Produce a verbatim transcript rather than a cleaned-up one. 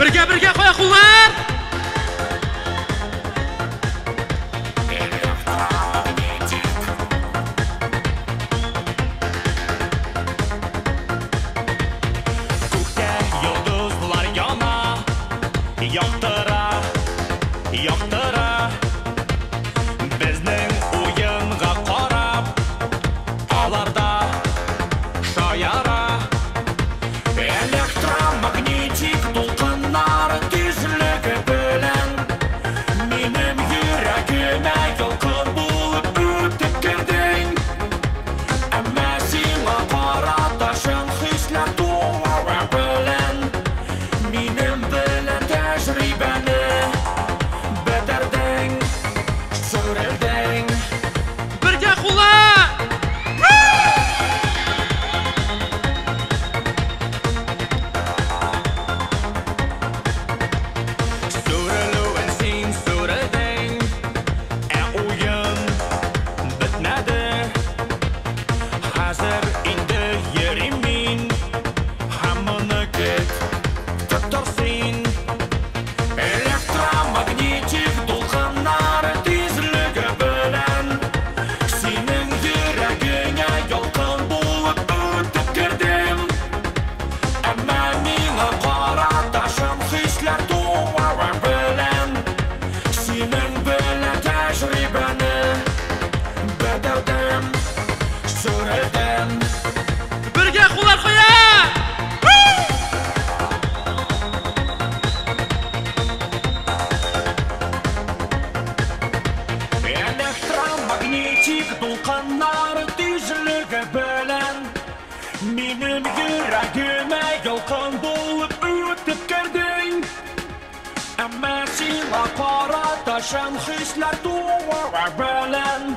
Birga, birga qo'ya quvvat. Ko'kda yulduzlar yona, yoqtira, yoqtira. Bizning o'yinga qarab, olarda shoyara. Vulkanlar düzlüğe bölen Benim yüreğime yolkan bulup ötüp girdin Ama sila para taşan hisler duvara bölen